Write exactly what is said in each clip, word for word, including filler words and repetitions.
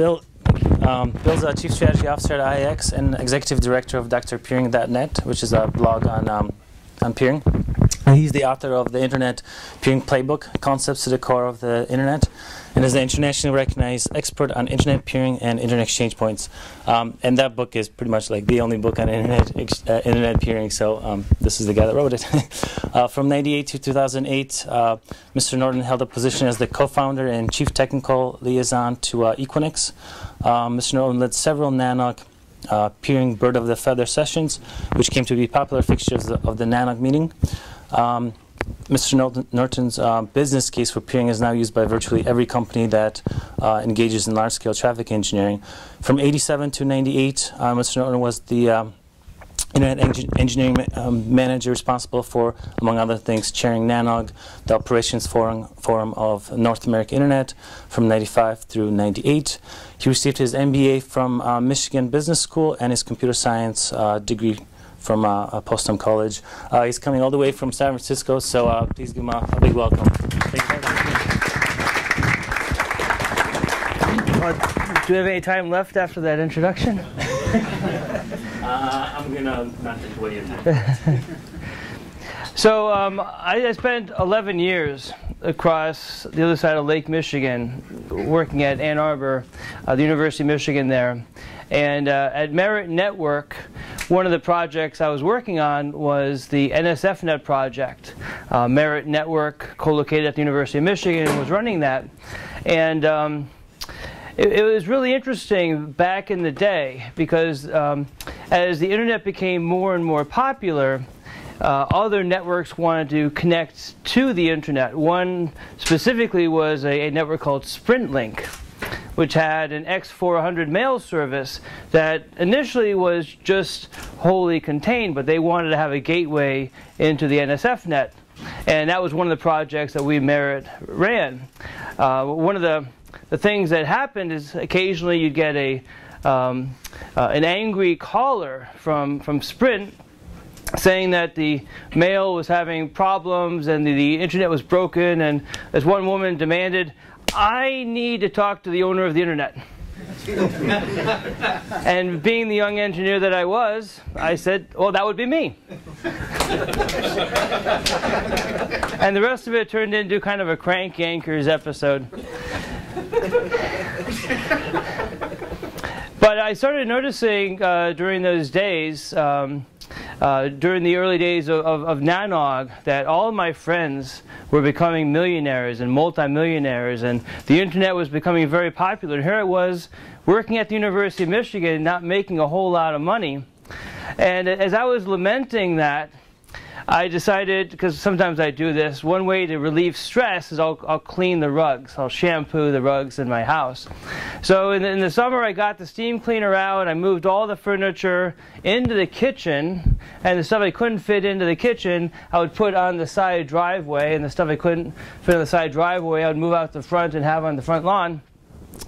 Bill. Um, Bill's a Chief Strategy Officer at I E X and Executive Director of Doctor Peering dot net, which is a blog on, um, on peering. And he's the author of the Internet Peering Playbook, Concepts to the Core of the Internet, and is an internationally recognized expert on Internet peering and Internet exchange points. Um, and that book is pretty much like the only book on Internet ex uh, internet peering, so um, this is the guy that wrote it. uh, from ninety-eight to two thousand eight, uh, Mister Norton held a position as the co-founder and chief technical liaison to uh, Equinix. Uh, Mister Norton led several NANOG uh, peering bird of the feather sessions, which came to be popular fixtures of the, of the NANOG meeting. Um, Mister Norton's uh, business case for peering is now used by virtually every company that uh, engages in large-scale traffic engineering. From eighty-seven to ninety-eight, uh, Mister Norton was the um, Internet Eng engineering ma um, manager responsible for, among other things, chairing NANOG, the operations forum, forum of North America Internet, from ninety-five through ninety-eight. He received his M B A from uh, Michigan Business School and his computer science uh, degree from uh, uh, Postum College. Uh, he's coming all the way from San Francisco, so uh, please give him a, a big welcome. Thank you very much. Uh, do we have any time left after that introduction? uh, I'm going to not take away your time. So um, I, I spent eleven years across the other side of Lake Michigan working at Ann Arbor, uh, the University of Michigan there. And uh, at Merit Network, one of the projects I was working on was the N S F net project. Uh, Merit Network, co-located at the University of Michigan, was running that. And um, it, it was really interesting back in the day because um, as the internet became more and more popular, Uh, other networks wanted to connect to the internet. One specifically was a, a network called SprintLink, which had an X four hundred mail service that initially was just wholly contained, but they wanted to have a gateway into the N S F net. And that was one of the projects that we Merit ran. Uh, one of the, the things that happened is occasionally you'd get a, um, uh, an angry caller from, from Sprint saying that the mail was having problems and the, the internet was broken, and as one woman demanded, "I need to talk to the owner of the internet." And being the young engineer that I was, I said, "Well, that would be me." And the rest of it turned into kind of a Crank Yankers episode. But I started noticing uh, during those days, um, Uh, during the early days of, of, of NANOG, that all of my friends were becoming millionaires and multimillionaires, and the internet was becoming very popular. And here I was working at the University of Michigan and not making a whole lot of money. And as I was lamenting that, I decided, because sometimes I do this, one way to relieve stress is I'll, I'll clean the rugs. I'll shampoo the rugs in my house. So in the, in the summer, I got the steam cleaner out. I moved all the furniture into the kitchen, and the stuff I couldn't fit into the kitchen, I would put on the side driveway, and the stuff I couldn't fit on the side driveway, I would move out the front and have on the front lawn.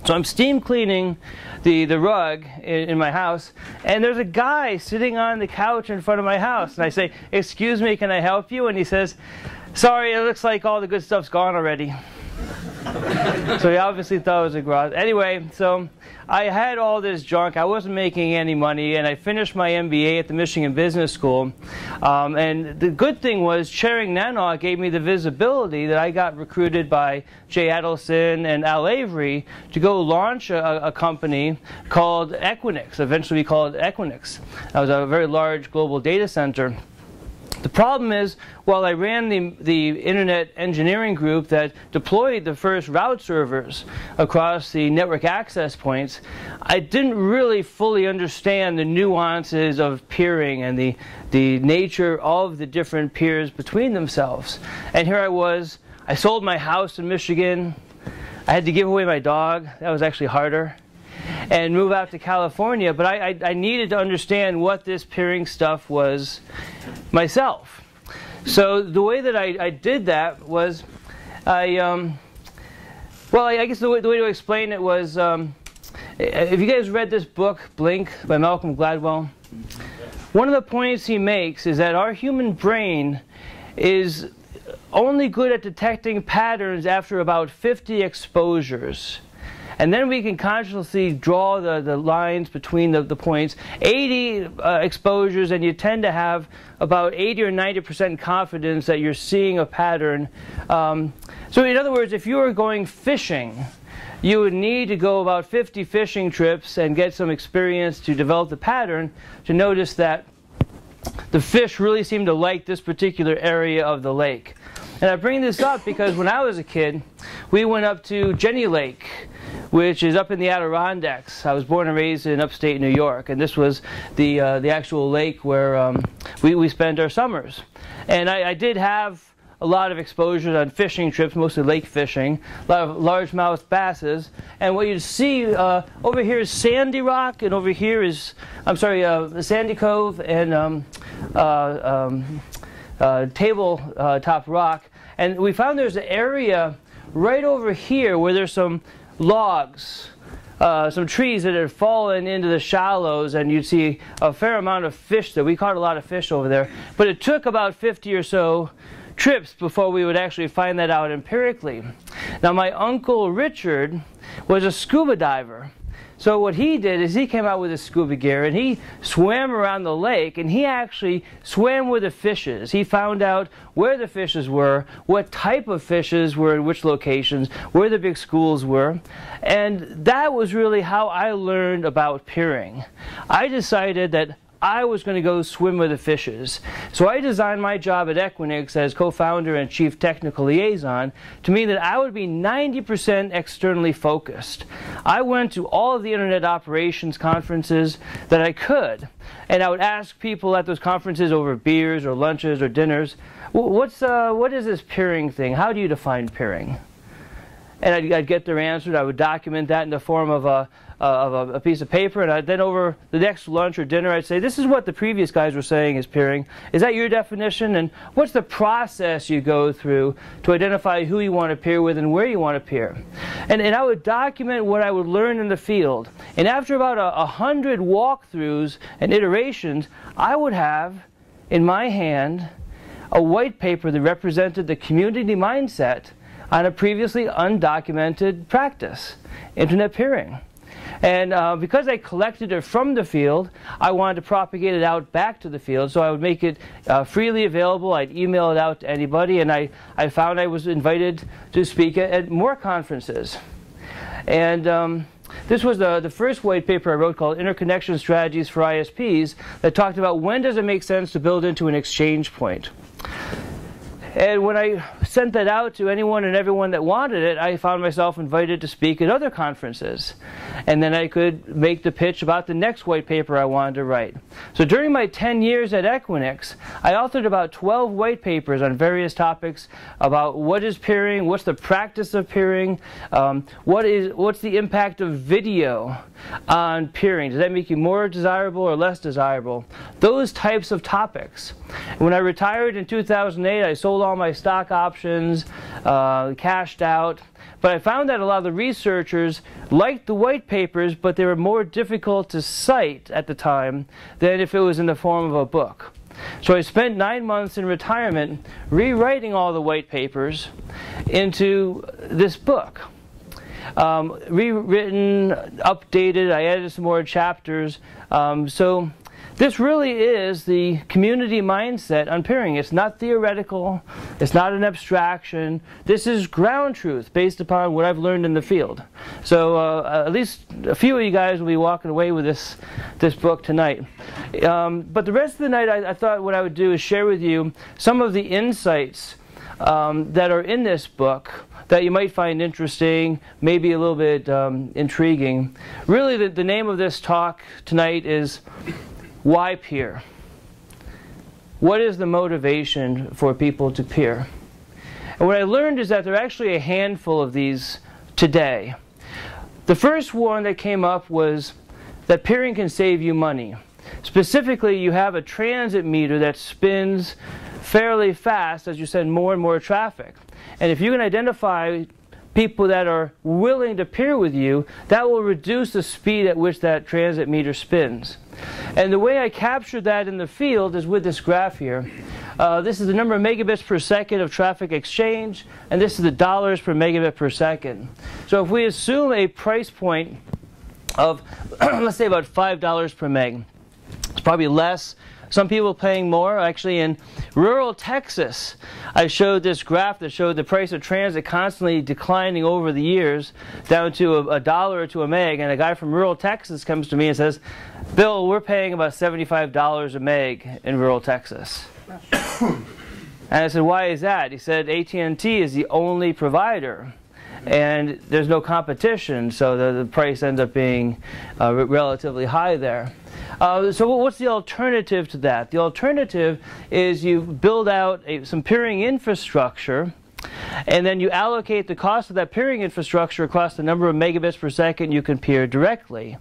So I'm steam cleaning the, the rug in, in my house, and there's a guy sitting on the couch in front of my house. And I say, "Excuse me, can I help you?" And he says, "Sorry, it looks like all the good stuff's gone already." So he obviously thought it was a garage. Anyway, so I had all this junk. I wasn't making any money, and I finished my M B A at the Michigan Business School. Um, and the good thing was chairing NANOG gave me the visibility that I got recruited by Jay Adelson and Al Avery to go launch a, a company called Equinix, eventually we called Equinix. That was a very large global data center. The problem is, while I ran the, the internet engineering group that deployed the first route servers across the network access points, I didn't really fully understand the nuances of peering and the, the nature of the different peers between themselves. And here I was, I sold my house in Michigan, I had to give away my dog, that was actually harder, and move out to California, but I, I, I needed to understand what this peering stuff was myself. So the way that I, I did that was, I, um, well, I, I guess the way, the way to explain it was, um, if you guys read this book, Blink, by Malcolm Gladwell, one of the points he makes is that our human brain is only good at detecting patterns after about fifty exposures. And then we can consciously draw the, the lines between the, the points. eighty uh, exposures, and you tend to have about eighty or ninety percent confidence that you're seeing a pattern. Um, so in other words, if you were going fishing, you would need to go about fifty fishing trips and get some experience to develop the pattern to notice that the fish really seem to like this particular area of the lake. And I bring this up because when I was a kid, we went up to Jenny Lake, which is up in the Adirondacks. I was born and raised in upstate New York, and this was the, uh, the actual lake where um, we, we spent our summers. And I, I did have a lot of exposures on fishing trips, mostly lake fishing, a lot of largemouth basses. And what you see uh, over here is Sandy Rock, and over here is, I'm sorry, uh, Sandy Cove and um, uh, um, uh, Tabletop Rock. And we found there's an area right over here where there's some logs, uh, some trees that had fallen into the shallows, and you'd see a fair amount of fish there. We caught a lot of fish over there, but it took about fifty or so trips before we would actually find that out empirically. Now, my uncle Richard was a scuba diver. So what he did is he came out with his scuba gear and he swam around the lake, and he actually swam with the fishes. He found out where the fishes were, what type of fishes were in which locations, where the big schools were. And that was really how I learned about peering. I decided that I was going to go swim with the fishes. So I designed my job at Equinix as co-founder and chief technical liaison to mean that I would be ninety percent externally focused. I went to all of the internet operations conferences that I could, and I would ask people at those conferences over beers or lunches or dinners, "What's uh, what is this peering thing? How do you define peering?" And I'd, I'd get their answer. I would document that in the form of a of a, a piece of paper, and I, then over the next lunch or dinner I'd say, this is what the previous guys were saying is peering. Is that your definition? And what's the process you go through to identify who you want to peer with and where you want to peer? And, and I would document what I would learn in the field. And after about a, a hundred walkthroughs and iterations, I would have in my hand a white paper that represented the community mindset on a previously undocumented practice, internet peering. And uh, because I collected it from the field, I wanted to propagate it out back to the field, so I would make it uh, freely available. I'd email it out to anybody, and I, I found I was invited to speak at, at more conferences. And um, this was the, the first white paper I wrote called Interconnection Strategies for I S Ps that talked about when does it make sense to build into an exchange point. And when I sent that out to anyone and everyone that wanted it, I found myself invited to speak at other conferences. And then I could make the pitch about the next white paper I wanted to write. So during my ten years at Equinix, I authored about twelve white papers on various topics about what is peering, what's the practice of peering, um, what is, what's the impact of video on peering. Does that make you more desirable or less desirable? Those types of topics. When I retired in two thousand eight, I sold all my stock options, uh, cashed out. But I found that a lot of the researchers liked the white papers, but they were more difficult to cite at the time than if it was in the form of a book. So I spent nine months in retirement rewriting all the white papers into this book. Um, rewritten, updated, I added some more chapters. Um, so this really is the community mindset on peering. It's not theoretical. It's not an abstraction. This is ground truth based upon what I've learned in the field. So uh, at least a few of you guys will be walking away with this, this book tonight. Um, but the rest of the night, I, I thought what I would do is share with you some of the insights um, that are in this book that you might find interesting, maybe a little bit um, intriguing. Really, the, the name of this talk tonight is why peer? What is the motivation for people to peer? And what I learned is that there are actually a handful of these today. The first one that came up was that peering can save you money. Specifically, you have a transit meter that spins fairly fast as you send more and more traffic. And if you can identify people that are willing to peer with you, that will reduce the speed at which that transit meter spins. And the way I captured that in the field is with this graph here. Uh, this is the number of megabits per second of traffic exchange, and this is the dollars per megabit per second. So if we assume a price point of, let's say, about five dollars per meg, it's probably less. Some people paying more. Actually, in rural Texas, I showed this graph that showed the price of transit constantly declining over the years down to a, a dollar to a meg. And a guy from rural Texas comes to me and says, Bill, we're paying about seventy-five dollars a meg in rural Texas. And I said, why is that? He said, A T and T is the only provider, and there's no competition, so the, the price ends up being uh, relatively high there. Uh, so what's the alternative to that? The alternative is you build out a, some peering infrastructure, and then you allocate the cost of that peering infrastructure across the number of megabits per second you can peer directly.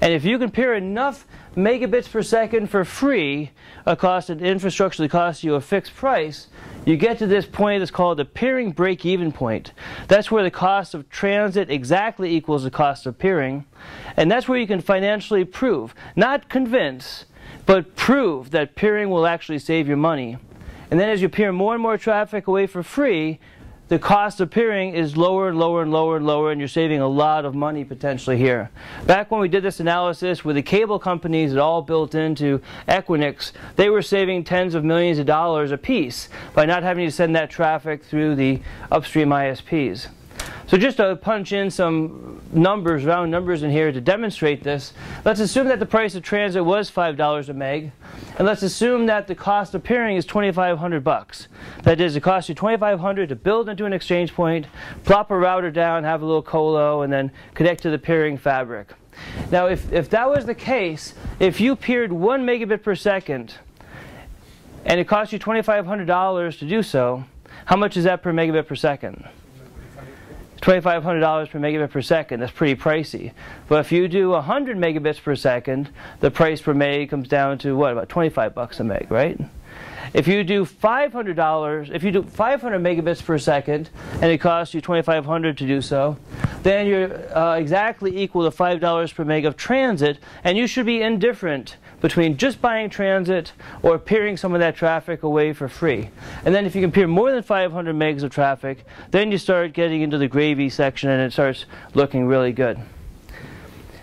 And if you can peer enough megabits per second for free across an infrastructure that costs you a fixed price, you get to this point that's called the peering break-even point. That's where the cost of transit exactly equals the cost of peering. And that's where you can financially prove, not convince, but prove that peering will actually save your money. And then as you peer more and more traffic away for free, the cost of peering is lower and lower and lower and lower, and you're saving a lot of money potentially here. Back when we did this analysis with the cable companies that all built into Equinix, they were saving tens of millions of dollars apiece by not having to send that traffic through the upstream I S Ps. So just to punch in some numbers, round numbers in here to demonstrate this, let's assume that the price of transit was five dollars a meg, and let's assume that the cost of peering is twenty-five hundred bucks. That is, it costs you twenty-five hundred to build into an exchange point, plop a router down, have a little colo, and then connect to the peering fabric. Now, if, if that was the case, if you peered one megabit per second, and it cost you twenty-five hundred dollars to do so, how much is that per megabit per second? twenty-five hundred dollars per megabit per second. That's pretty pricey. But if you do one hundred megabits per second, the price per meg comes down to what, about twenty-five bucks a meg, right? If you do five hundred dollars, if you do five hundred megabits per second, and it costs you twenty-five hundred dollars to do so, then you're uh, exactly equal to five dollars per meg of transit, and you should be indifferent between just buying transit or peering some of that traffic away for free. And then if you can peer more than five hundred megs of traffic, then you start getting into the gravy section and it starts looking really good.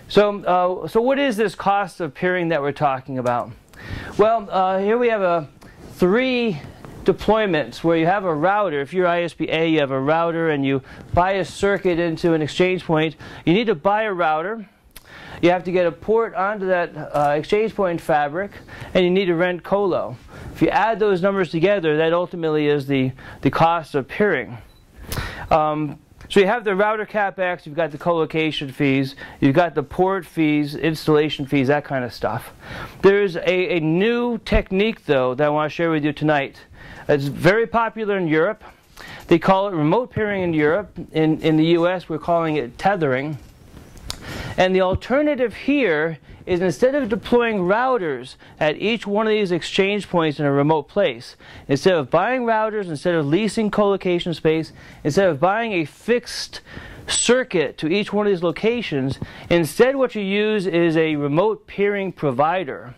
So, uh, so what is this cost of peering that we're talking about? Well, uh, here we have a three deployments where you have a router. If you're I S P A, you have a router and you buy a circuit into an exchange point. You need to buy a router. You have to get a port onto that uh, exchange point fabric, and you need to rent colo. If you add those numbers together, that ultimately is the, the cost of peering. Um, so you have the router capex, you've got the colocation fees, you've got the port fees, installation fees, that kind of stuff. There's a, a new technique, though, that I want to share with you tonight. It's very popular in Europe. They call it remote peering in Europe. In, in the U S, we're calling it tethering. And the alternative here is, instead of deploying routers at each one of these exchange points in a remote place, instead of buying routers, instead of leasing colocation space, instead of buying a fixed circuit to each one of these locations, instead what you use is a remote peering provider.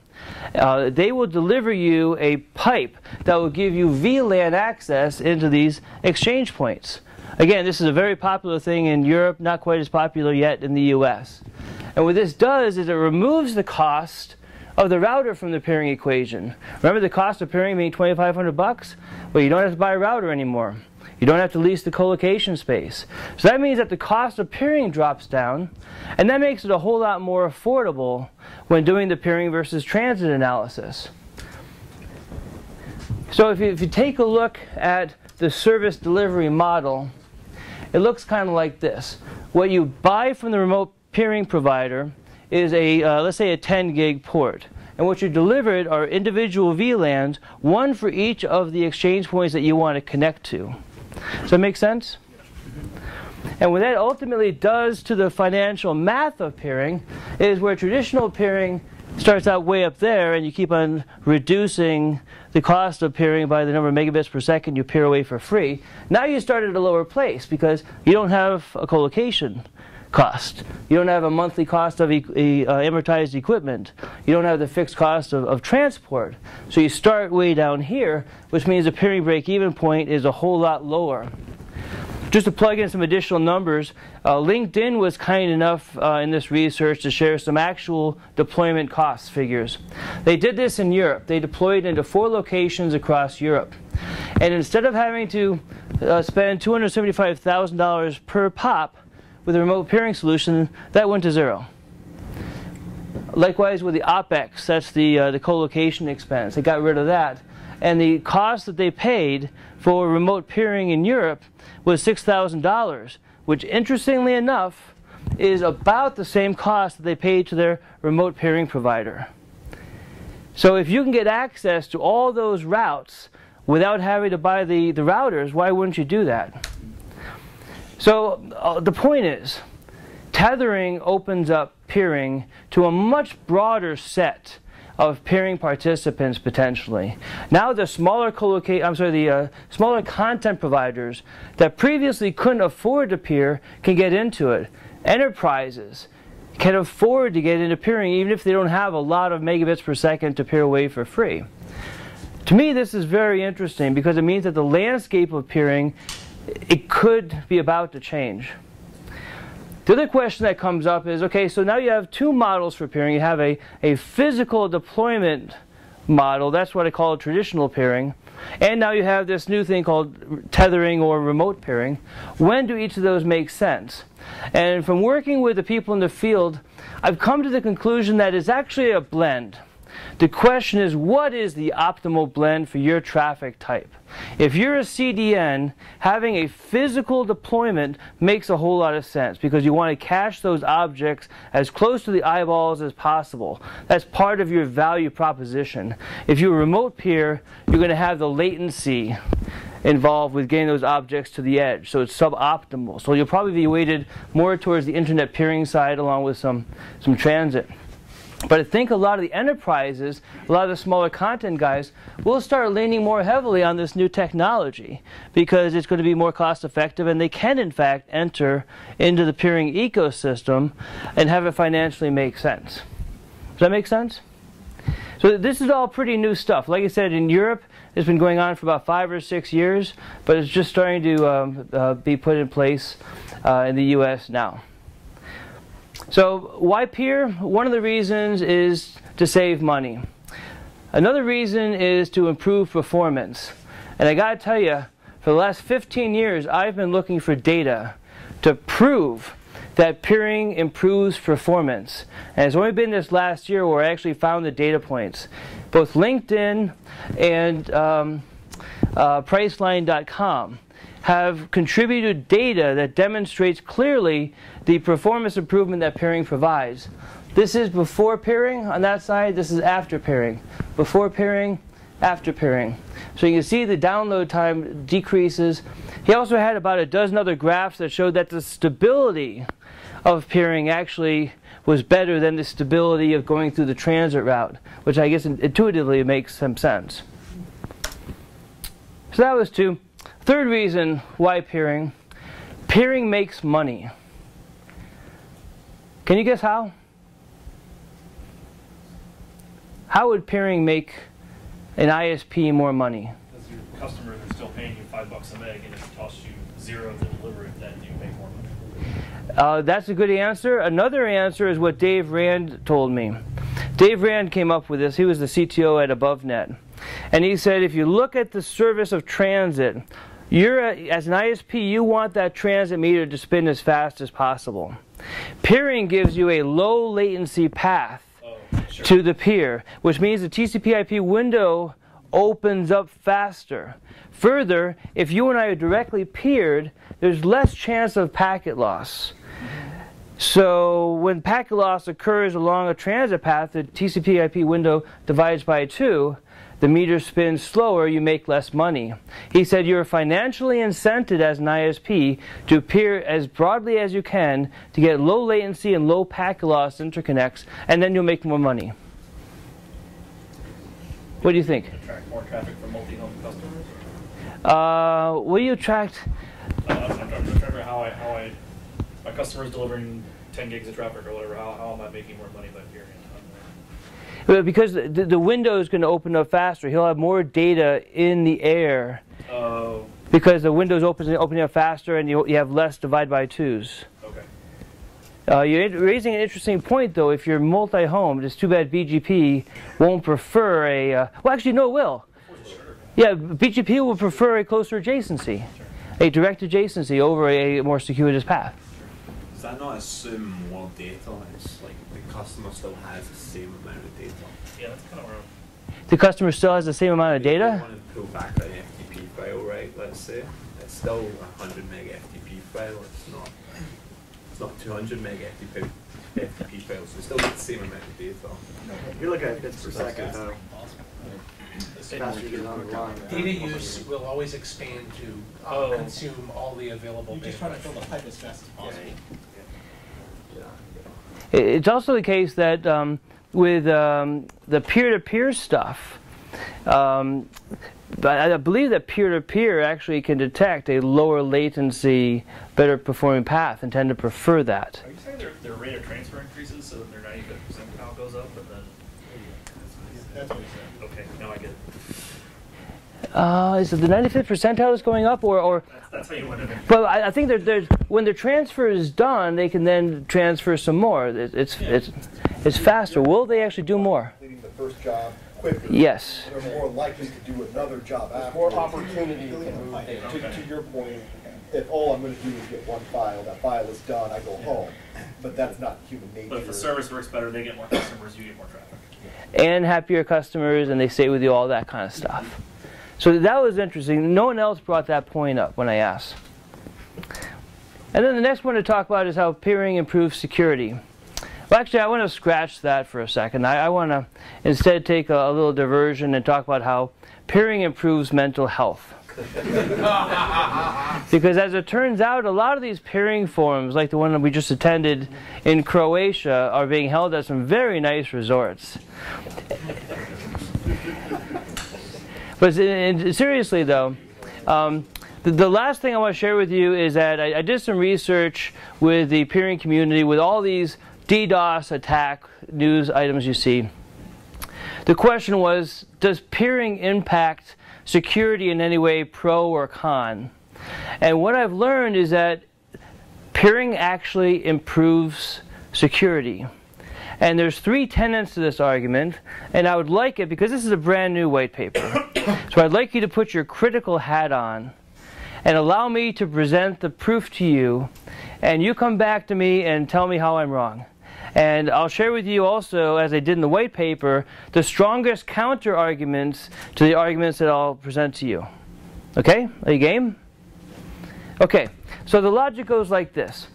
Uh, they will deliver you a pipe that will give you V LAN access into these exchange points. Again, this is a very popular thing in Europe, not quite as popular yet in the U S. And what this does is it removes the cost of the router from the peering equation. Remember the cost of peering being twenty-five hundred bucks? Well, you don't have to buy a router anymore. You don't have to lease the colocation space. So that means that the cost of peering drops down, and that makes it a whole lot more affordable when doing the peering versus transit analysis. So if you, if you take a look at the service delivery model, it looks kind of like this. What you buy from the remote peering provider is a, uh, let's say, a ten gig port. And what you're delivered are individual V LANs, one for each of the exchange points that you want to connect to. Does that make sense? And what that ultimately does to the financial math of peering is, where traditional peering starts out way up there, and you keep on reducing the cost of peering by the number of megabits per second you peer away for free. Now you start at a lower place because you don't have a co-location cost. You don't have a monthly cost of e e uh, amortized equipment. You don't have the fixed cost of, of transport. So you start way down here, which means the peering break-even point is a whole lot lower. Just to plug in some additional numbers, uh, LinkedIn was kind enough uh, in this research to share some actual deployment cost figures. They did this in Europe. They deployed into four locations across Europe. And instead of having to uh, spend two hundred seventy-five thousand dollars per pop with a remote peering solution, that went to zero. Likewise with the OpEx, that's the, uh, the co-location expense. They got rid of that. And the cost that they paid for remote peering in Europe was six thousand dollars, which interestingly enough is about the same cost that they paid to their remote peering provider. So if you can get access to all those routes without having to buy the, the routers, why wouldn't you do that? So uh, the point is, tethering opens up peering to a much broader set of peering participants potentially. Now the smaller co-locate, I'm sorry, the uh, smaller content providers that previously couldn't afford to peer can get into it. Enterprises can afford to get into peering even if they don't have a lot of megabits per second to peer away for free. To me, this is very interesting because it means that the landscape of peering, it could be about to change. The other question that comes up is, okay, so now you have two models for peering. You have a, a physical deployment model, that's what I call traditional peering, and now you have this new thing called tethering or remote peering. When do each of those make sense? And from working with the people in the field, I've come to the conclusion that it's actually a blend. The question is, what is the optimal blend for your traffic type? If you're a C D N, having a physical deployment makes a whole lot of sense because you want to cache those objects as close to the eyeballs as possible. That's part of your value proposition. If you remote peer, you're going to have the latency involved with getting those objects to the edge, so it's suboptimal. So you'll probably be weighted more towards the internet peering side along with some, some transit. But I think a lot of the enterprises, a lot of the smaller content guys, will start leaning more heavily on this new technology because it's going to be more cost effective and they can in fact enter into the peering ecosystem and have it financially make sense. Does that make sense? So this is all pretty new stuff. Like I said, in Europe, it's been going on for about five or six years, but it's just starting to um, uh, be put in place uh, in the U S now. So why peer? One of the reasons is to save money. Another reason is to improve performance. And I gotta tell you, for the last fifteen years, I've been looking for data to prove that peering improves performance. And it's only been this last year where I actually found the data points. Both LinkedIn and um, uh, Priceline dot com have contributed data that demonstrates clearly the performance improvement that peering provides. This is before peering on that side, this is after peering. Before peering, after peering. So you can see the download time decreases. He also had about a dozen other graphs that showed that the stability of peering actually was better than the stability of going through the transit route, which I guess intuitively makes some sense. So that was two. Third reason why peering. Peering makes money. Can you guess how? How would peering make an I S P more money? Because your customer who's still paying you five bucks a meg and it costs you zero to deliver it, then you pay more money. Uh, that's a good answer. Another answer is what Dave Rand told me. Dave Rand came up with this. He was the C T O at AboveNet. And he said, if you look at the service of transit, you're a, as an I S P, you want that transit meter to spin as fast as possible. Peering gives you a low latency path oh, sure. to the peer, which means the T C P I P window opens up faster. Further, if you and I are directly peered, there's less chance of packet loss. So when packet loss occurs along a transit path, the T C P I P window divides by two. The meter spins slower, you make less money. He said you're financially incented as an I S P to peer as broadly as you can to get low latency and low packet loss interconnects, and then you'll make more money. What do you think? Attract more traffic from multi-home customers? Uh, what do you attract? Uh, I'm trying to remember how I, how I, my customer's delivering ten gigs of traffic or whatever, how, how am I making more money by peering? Because the, the window is going to open up faster. He'll have more data in the air. Oh. Because the window is opening, opening up faster and you, you have less divide by twos. Okay. Uh, you're raising an interesting point, though. If you're multi-homed, it's too bad B G P won't prefer a... Uh, well, actually, no, it will. Yeah, B G P will prefer a closer adjacency, a direct adjacency over a more circuitous path. Does that not assume more data? It's like the customer still has the same amount of data. Yeah, that's kind of wrong. The customer still has the same amount of data? If you want to pull back an F T P file, right, let's say. It's still a one hundred meg F T P file. It's not, it's not two hundred meg F T P, F T P file, so it's still got the same amount of data. If you look at bits per second, though. Data use will always expand to uh, oh. consume all the available data. You're just trying to fill the pipe as fast as possible. Yeah. Yeah. It's also the case that um, with um, the peer-to-peer stuff, um, I believe that peer-to-peer actually can detect a lower latency, better performing path and tend to prefer that. Are you saying their, their rate of transfer increases so that their ninety-five percent count goes up and then... That's what you said. Okay, now I get it. Uh, is it the ninety-fifth percentile is going up, or, or that's, that's how you want to. But I, I think that there's when the transfer is done, they can then transfer some more. It, it's yeah. it's it's faster. Will they actually do more? Leading the first job quicker. Yes. They're more likely to do another job. After. More opportunity to move. Okay. To, to your point, if all I'm going to do is get one file, that file is done. I go home. But that's not human nature. But if the service works better, they get more customers. You get more traffic. And happier customers, and they stay with you. All that kind of stuff. So that was interesting. No one else brought that point up when I asked. And then the next one to talk about is how peering improves security. Well, actually, I want to scratch that for a second. I, I want to instead take a, a little diversion and talk about how peering improves mental health. Because as it turns out, a lot of these peering forums, like the one that we just attended in Croatia, are being held at some very nice resorts. But seriously, though, um, the, the last thing I want to share with you is that I, I did some research with the peering community with all these DDoS attack news items you see. The question was, does peering impact security in any way, pro or con? And what I've learned is that peering actually improves security. And there's three tenets to this argument, and I would like it, because this is a brand new white paper, so I'd like you to put your critical hat on and allow me to present the proof to you, and you come back to me and tell me how I'm wrong. And I'll share with you also, as I did in the white paper, the strongest counter arguments to the arguments that I'll present to you. Okay? Are you game? Okay, so the logic goes like this.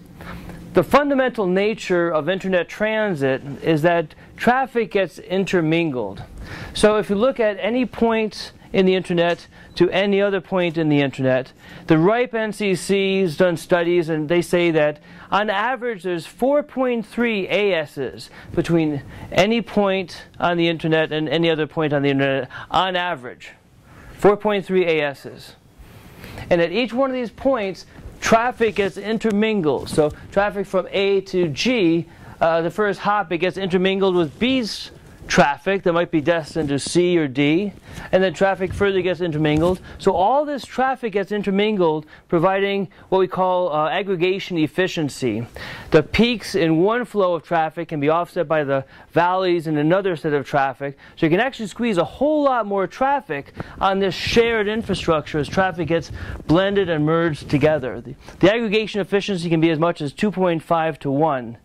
The fundamental nature of internet transit is that traffic gets intermingled. So if you look at any point in the internet to any other point in the internet, the RIPE N C C has done studies and they say that on average there's four point three A Ss between any point on the internet and any other point on the internet on average. four point three A Ss. And at each one of these points, traffic gets intermingled. So traffic from A to G, uh, the first hop, it gets intermingled with B's traffic that might be destined to C or D, and then traffic further gets intermingled. So all this traffic gets intermingled, providing what we call uh, aggregation efficiency. The peaks in one flow of traffic can be offset by the valleys in another set of traffic, so you can actually squeeze a whole lot more traffic on this shared infrastructure as traffic gets blended and merged together. The, the aggregation efficiency can be as much as two point five to one.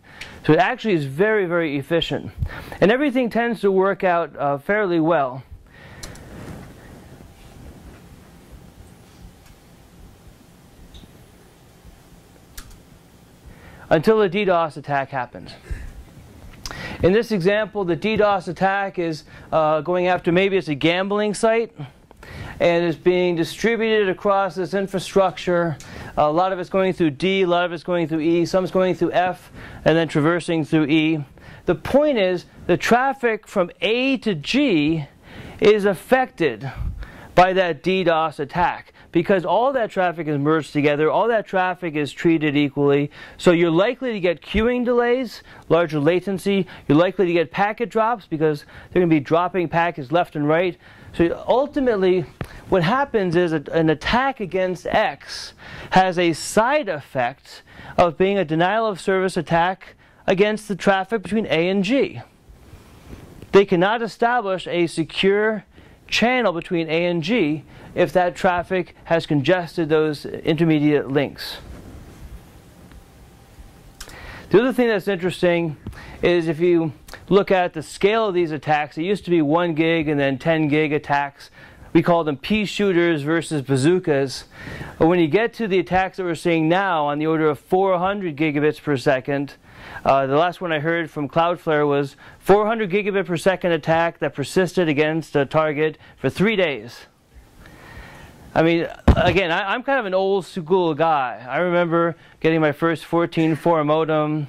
So it actually is very, very efficient. And everything tends to work out uh, fairly well. Until a DDoS attack happens. In this example, the DDoS attack is uh, going after, maybe it's a gambling site, and it's being distributed across this infrastructure. A lot of it's going through D, a lot of it's going through E, some's going through F, and then traversing through E. The point is, the traffic from A to G is affected by that DDoS attack, because all that traffic is merged together, all that traffic is treated equally. So you're likely to get queuing delays, larger latency, you're likely to get packet drops because they're going to be dropping packets left and right. So ultimately, what happens is a, an attack against X has a side effect of being a denial of service attack against the traffic between A and G. They cannot establish a secure channel between A and G if that traffic has congested those intermediate links. The other thing that's interesting is if you look at the scale of these attacks, it used to be one gig and then ten gig attacks. We call them pea shooters versus bazookas. But when you get to the attacks that we're seeing now on the order of four hundred gigabits per second, Uh, the last one I heard from Cloudflare was four hundred gigabit per second attack that persisted against a target for three days. I mean, again, I, I'm kind of an old school guy. I remember getting my first fourteen four modem,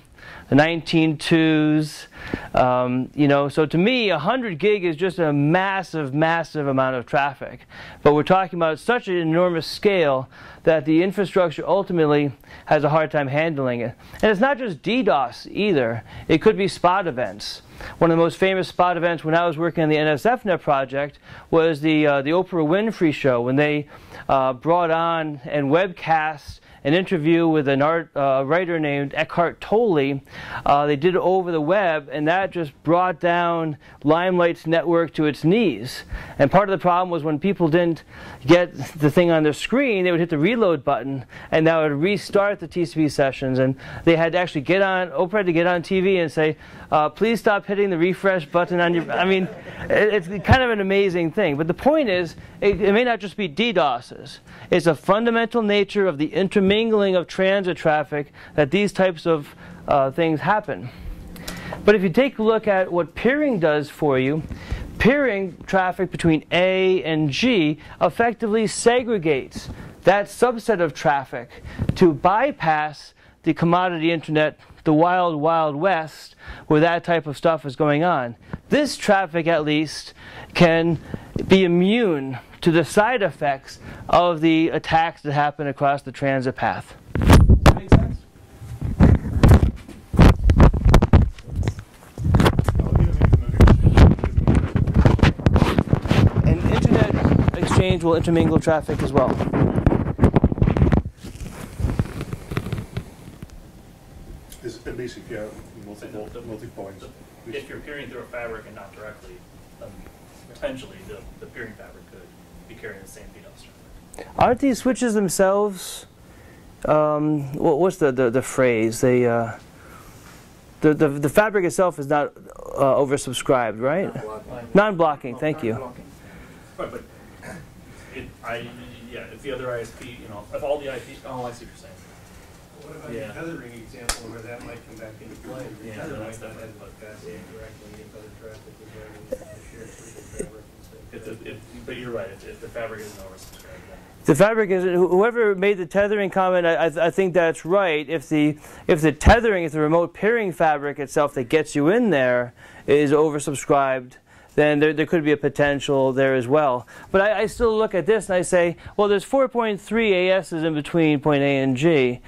the nineteen twos, um, you know, so to me, one hundred gig is just a massive, massive amount of traffic. But we're talking about such an enormous scale that the infrastructure ultimately has a hard time handling it. And it's not just DDoS either. It could be spot events. One of the most famous spot events when I was working on the N S F net project was the, uh, the Oprah Winfrey show, when they uh, brought on and webcast an interview with an art, uh, writer named Eckhart Tolle. Uh, they did it over the web, and that just brought down Limelight's network to its knees. And part of the problem was when people didn't get the thing on their screen, they would hit the reload button, and that would restart the T C P sessions. And they had to actually get on, Oprah had to get on T V and say, uh, please stop hitting the refresh button on your, I mean, it, it's kind of an amazing thing. But the point is, it, it may not just be DDoSes. It's a fundamental nature of the intermittent mingling of transit traffic that these types of uh, things happen. But if you take a look at what peering does for you, peering traffic between A and G effectively segregates that subset of traffic to bypass the commodity internet, the wild, wild west, where that type of stuff is going on. This traffic, at least, can be immune to the side effects of the attacks that happen across the transit path. That makes sense. And internet exchange will intermingle traffic as well. Is it basic, yeah, multiple, the, the, multiple points. The, if you're peering through a fabric and not directly, um, potentially the, the peering fabric could be carrying the same DDoS traffic. Aren't these switches themselves? Um, what, what's the the, the phrase? They, uh, the the the fabric itself is not uh, oversubscribed, right? Non-blocking. Non-blocking. Oh, thank non-blocking. you. Right, but it, I yeah, if the other I S P, you know, if all the I P, oh, I see what you're saying. Well, what about yeah. the tethering example where that might come back into play? Your yeah, tether might not have capacity directly into other traffic regarding the shared fabric. It's a, it, but you're right. If the fabric isn't oversubscribed, then the fabric is. Whoever made the tethering comment, I, I, I think that's right. If the if the tethering, if the remote peering fabric itself that gets you in there is oversubscribed, then there there could be a potential there as well. But I, I still look at this and I say, well, there's four point three A Ss in between point A and G.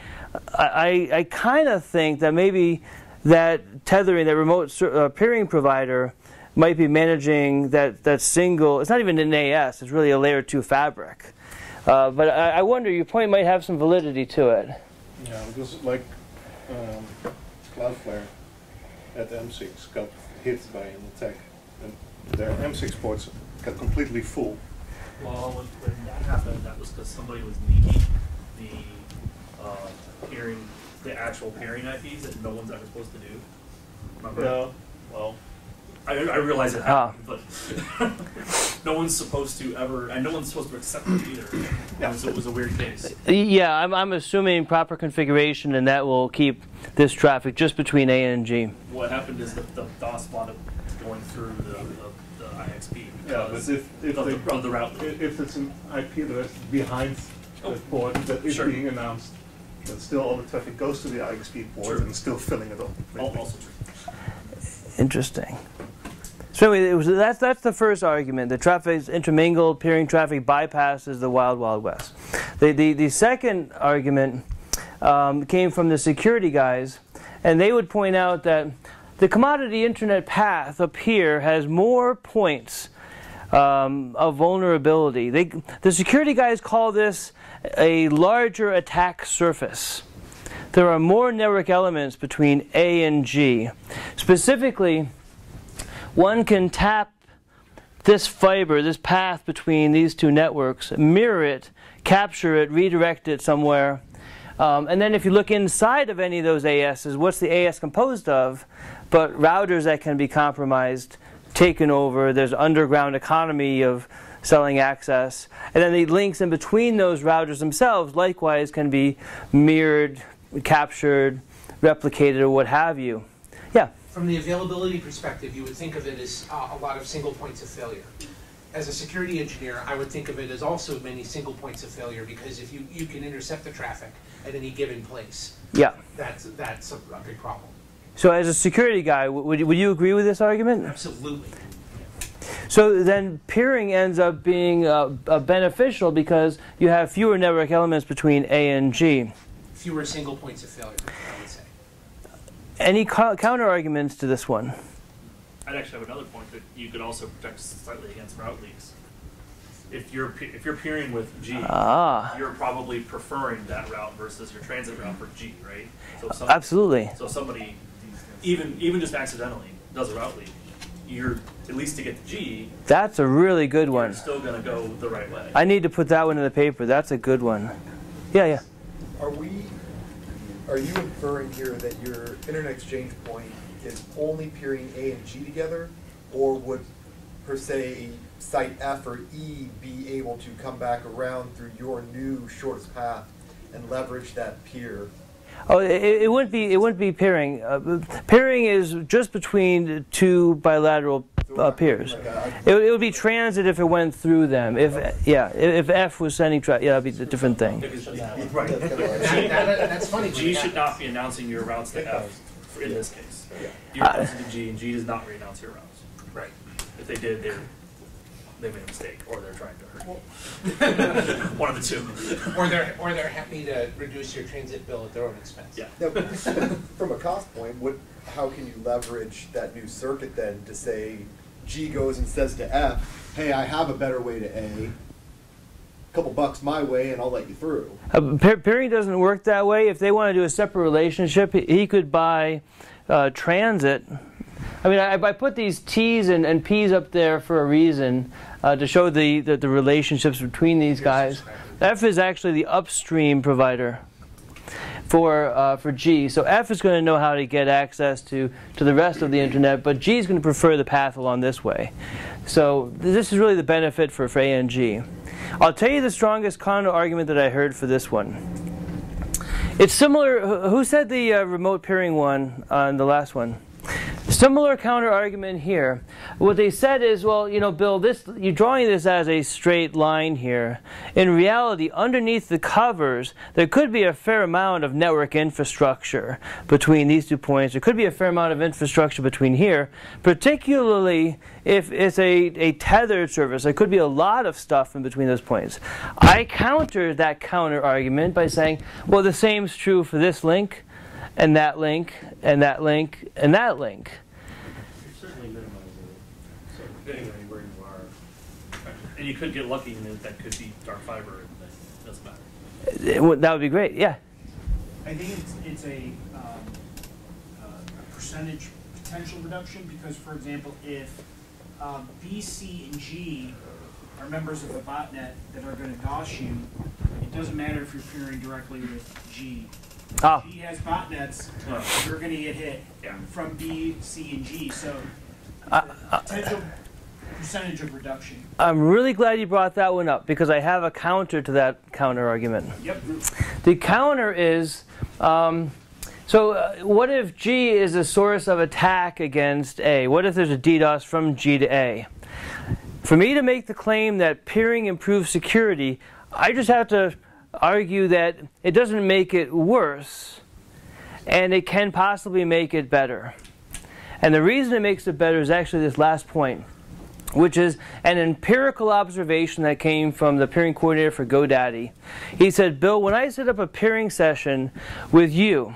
I I, I kind of think that maybe that tethering, that remote uh, peering provider, might be managing that, that single, it's not even an A S, it's really a layer two fabric. Uh, but I, I wonder, your point might have some validity to it. Yeah, because like um, Cloudflare at M six got hit by an attack, and their M six ports got completely full. Well, when, when that happened, that was because somebody was leaking the uh, peering, the actual peering I Ps that no one's ever supposed to do. Remember? No. Well. I, I realize it happened, ah. but no one's supposed to ever, and no one's supposed to accept it either. Yeah. So it was a weird case. Yeah, I'm, I'm assuming proper configuration, and that will keep this traffic just between A and G. What happened is the, the DOS wound up going through the, the, the I X P. Yeah, but if, if of, they, the, of the route. If it's an I P address behind oh. the port that is sure. being announced, then still all the traffic goes to the I X P port sure. and still filling it up. Also true. Interesting. So it was, that's, that's the first argument. The traffic is intermingled, peering traffic bypasses the wild, wild west. The, the, the second argument um, came from the security guys, and they would point out that the commodity internet path up here has more points um, of vulnerability. They, the security guys call this a larger attack surface. There are more network elements between A and G. Specifically, one can tap this fiber, this path between these two networks, mirror it, capture it, redirect it somewhere. Um, and then if you look inside of any of those A Ss, what's the A S composed of? But routers that can be compromised, taken over. There's an underground economy of selling access. And then the links in between those routers themselves likewise can be mirrored, captured, replicated, or what have you. Yeah? From the availability perspective, you would think of it as uh, a lot of single points of failure. As a security engineer, I would think of it as also many single points of failure, because if you, you can intercept the traffic at any given place, yeah, that's, that's a, a big problem. So as a security guy, would, would you agree with this argument? Absolutely. So then peering ends up being uh, uh, beneficial because you have fewer network elements between A and G. Fewer single points of failure, I would say. Any co counter arguments to this one? I'd actually have another point that you could also protect slightly against route leaks. If you're if you're peering with G, ah. you're probably preferring that route versus your transit route for G, right? So somebody, absolutely. So somebody, even even just accidentally, does a route leak, you're at least to get the G. That's a really good one. You're still going to go the right way. I need to put that one in the paper. That's a good one. Yeah, yeah. Are we? Are you inferring here that your internet exchange point is only peering A and G together, or would per se site F or E be able to come back around through your new shortest path and leverage that peer? Oh, it, it wouldn't be. It wouldn't be peering. Uh, peering is just between two bilateral uh, peers. It, it would be transit if it went through them. If yeah, if F was sending traffic, yeah, that'd be a different thing. Right. That's funny. G should not be announcing your routes to F in this case. You're announcing to G, and G does not re-announce your routes. Right. If they did, they're. They made a mistake, or they're trying to hurt you. One of the two. Or they're, or they're happy to reduce your transit bill at their own expense. Yeah. Now, from a cost point, what, how can you leverage that new circuit then to say, G goes and says to F, hey, I have a better way to A, couple bucks my way, and I'll let you through? Uh, peering doesn't work that way. If they want to do a separate relationship, he could buy uh, transit. I mean, I, I put these T's and, and P's up there for a reason, uh, to show the, the, the relationships between these guys. F is actually the upstream provider for, uh, for G. So F is going to know how to get access to, to the rest of the internet, but G is going to prefer the path along this way. So this is really the benefit for, for A and G. I'll tell you the strongest counter argument that I heard for this one. It's similar. Who said the uh, remote peering one on the last one? Similar counter-argument here. What they said is, well, you know, Bill, this, you're drawing this as a straight line here. In reality, underneath the covers, there could be a fair amount of network infrastructure between these two points. There could be a fair amount of infrastructure between here, particularly if it's a, a tethered service. There could be a lot of stuff in between those points. I countered that counter-argument by saying, well, the same's true for this link, and that link, and that link, and that link. You're certainly minimizing it. So depending on where you are. And you could get lucky, and that could be dark fiber, and that doesn't matter. It would, that would be great, yeah. I think it's, it's a, um, uh, a percentage potential reduction, because, for example, if uh, B, C, and G are members of the botnet that are going to DOS you, it doesn't matter if you're peering directly with G. Ah. G has botnets, oh. You're going to get hit yeah. from B, C, and G, so uh, uh, potential percentage of reduction. I'm really glad you brought that one up, because I have a counter to that counter argument. Yep. The counter is, um, so uh, what if G is a source of attack against A? What if there's a DDoS from G to A? For me to make the claim that peering improves security, I just have to argue that it doesn't make it worse, and it can possibly make it better. And the reason it makes it better is actually this last point, which is an empirical observation that came from the peering coordinator for GoDaddy. He said, Bill, when I set up a peering session with you,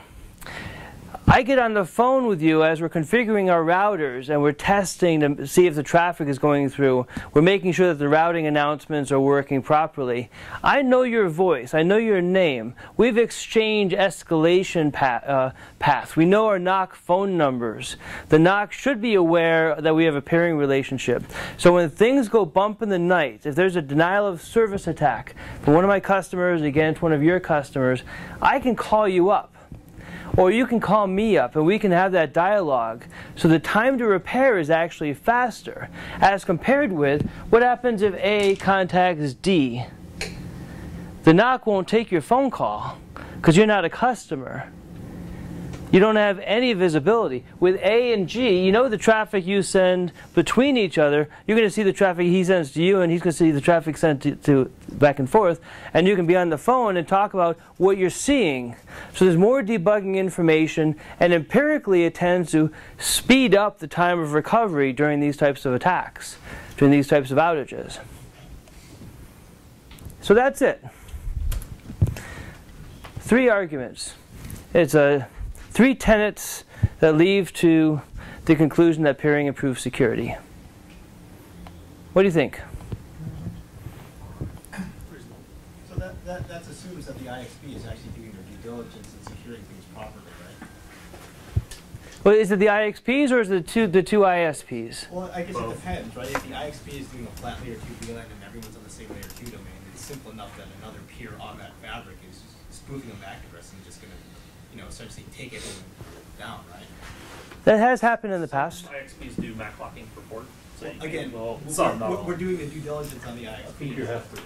I get on the phone with you as we're configuring our routers and we're testing to see if the traffic is going through. We're making sure that the routing announcements are working properly. I know your voice. I know your name. We've exchanged escalation path, uh, paths. We know our N O C phone numbers. The N O C should be aware that we have a peering relationship. So when things go bump in the night, if there's a denial of service attack from one of my customers against one of your customers, I can call you up. Or you can call me up and we can have that dialogue. So the time to repair is actually faster as compared with what happens if A contacts D. The N O C won't take your phone call because you're not a customer. You don't have any visibility. With A and G, you know the traffic you send between each other. You're going to see the traffic he sends to you and he's going to see the traffic sent to, to back and forth. And you can be on the phone and talk about what you're seeing. So there's more debugging information, and empirically it tends to speed up the time of recovery during these types of attacks, during these types of outages. So that's it. Three arguments. It's a Three tenets that lead to the conclusion that peering improves security. What do you think? So that, that, that assumes that the I X P is actually doing their due diligence and securing things properly, right? Well, is it the I X Ps or is it the two, the two I S Ps? Well, I guess Both. It depends, right? If the I X P is doing a flat layer two VLAN and everyone's on the same layer two domain, it's simple enough that another peer on that fabric is spoofing a MAC address and just going to You know, essentially take it down, right? That has happened in the past. I X Ps do MAC locking for port. So well, again, can, well, sorry, we're, we're, we're doing the due diligence on the I X P. You have to.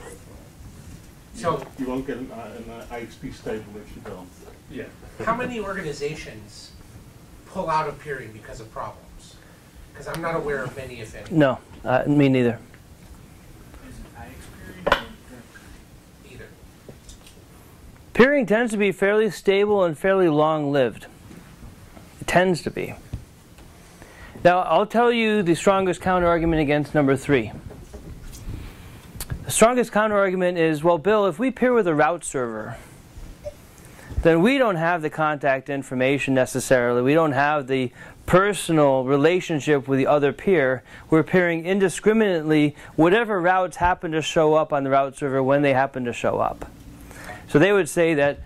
So you won't get an, uh, an I X P stable if you don't. Yeah. How many organizations pull out of peering because of problems? Because I'm not aware of many, if any. No, uh, me neither. Peering tends to be fairly stable and fairly long-lived. It tends to be. Now, I'll tell you the strongest counterargument against number three. The strongest counterargument is, well, Bill, if we peer with a route server, then we don't have the contact information necessarily. We don't have the personal relationship with the other peer. We're peering indiscriminately whatever routes happen to show up on the route server when they happen to show up. So they would say that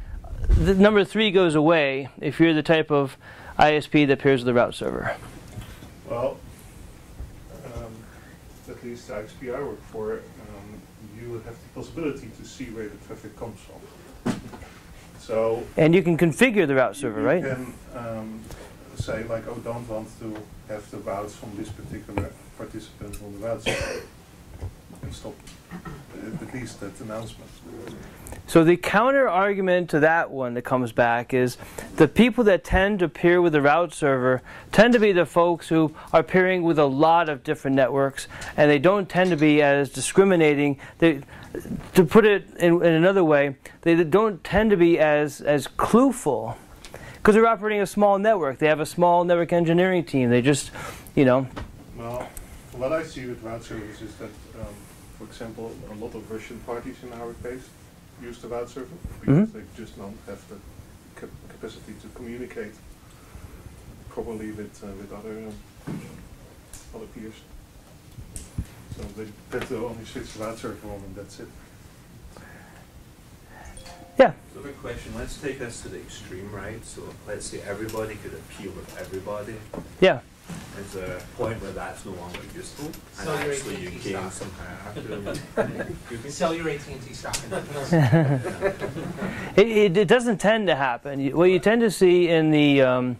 the number three goes away if you're the type of I S P that peers with the route server. Well, um, at least the I S P I work for, um, you have the possibility to see where the traffic comes from. So and you can configure the route server, you right? You can um, say, like, oh, don't want to have the routes from this particular participant on the route server. And stop at least that announcement. So the counter argument to that one that comes back is the people that tend to peer with the route server tend to be the folks who are peering with a lot of different networks, and they don't tend to be as discriminating. They, to put it in, in another way, they don't tend to be as, as clueful because they're operating a small network. They have a small network engineering team. They just, you know. Well, what I see with route servers is that, um, for example, a lot of Russian parties in our case use the route server because mm-hmm. they just don't have the cap capacity to communicate properly with uh, with other um, other peers. So they tend to only switch the route server on, and that's it. Yeah. So the question: let's take us to the extreme, right? So let's say everybody could appeal with everybody. Yeah. There's a point where that's no longer useful. Sell and your actually A T and T you gain some kind of sell your A T and T stock. it, it, it doesn't tend to happen. You, what you tend to see in the um,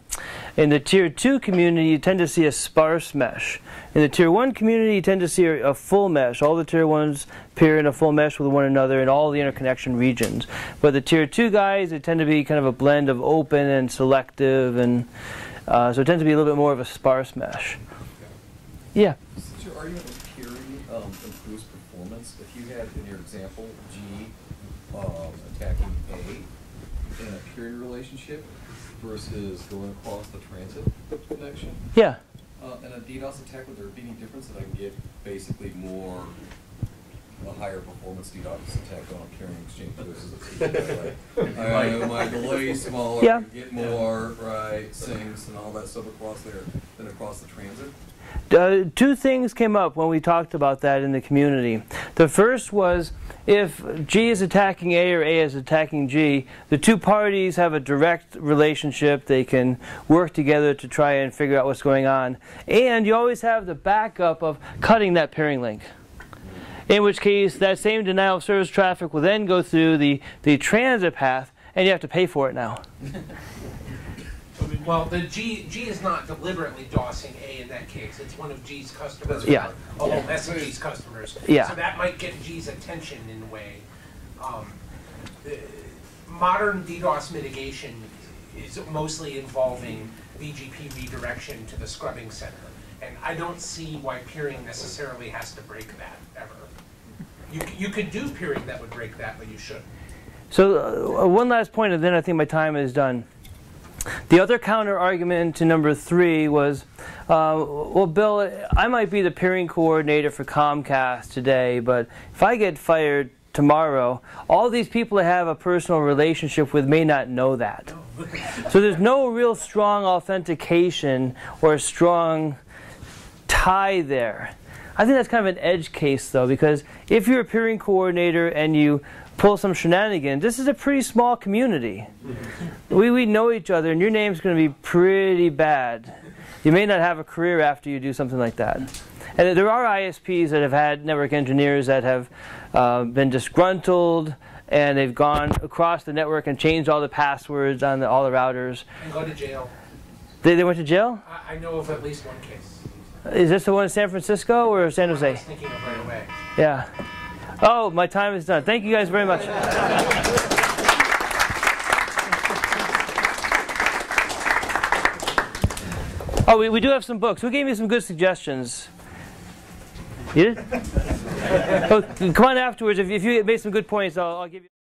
in the tier two community, you tend to see a sparse mesh. In the tier one community, you tend to see a, a full mesh. All the tier ones peer in a full mesh with one another in all the interconnection regions. But the tier two guys, they tend to be kind of a blend of open and selective and. Uh, so it tends to be a little bit more of a sparse mesh. Okay. Yeah? Since your argument with peering um, improves performance, if you had in your example G um, attacking A in a peering relationship, versus the one across the transit connection? Yeah. Uh, and a DDoS attack, would there be any difference that I can get basically more a higher performance DDoS attack on a carrying exchange versus a T D O S? I know my delay is smaller, yeah. get more, right, sinks and all that stuff across there than across the transit? Uh, two things came up when we talked about that in the community. The first was if G is attacking A or A is attacking G, the two parties have a direct relationship. They can work together to try and figure out what's going on. And you always have the backup of cutting that pairing link. In which case, that same denial of service traffic will then go through the, the transit path, and you have to pay for it now. Well, the G G is not deliberately DOSing A in that case. It's one of G's customers, yeah. or a whole mess of G's customers. Yeah. So that might get G's attention in a way. Um, the modern DDoS mitigation is mostly involving B G P redirection to the scrubbing center, and I don't see why peering necessarily has to break that ever. You you could do peering that would break that, but you shouldn't. So uh, one last point, and then I think my time is done. The other counter argument to number three was, uh, well, Bill, I might be the peering coordinator for Comcast today, but if I get fired tomorrow, all these people I have a personal relationship with may not know that. So there's no real strong authentication or strong tie there. I think that's kind of an edge case, though, because if you're a peering coordinator and you pull some shenanigan, this is a pretty small community. We, we know each other, and your name's going to be pretty bad. You may not have a career after you do something like that. And there are I S Ps that have had network engineers that have uh, been disgruntled, and they've gone across the network and changed all the passwords on the, all the routers. And go to jail. They, they went to jail? I, I know of at least one case. Is this the one in San Francisco or San Jose? I was thinking of right away. Yeah. Oh, my time is done. Thank you guys very much. Oh, we, we do have some books. Who gave me some good suggestions? You did? Oh, come on afterwards. If, if you made some good points, I'll, I'll give you.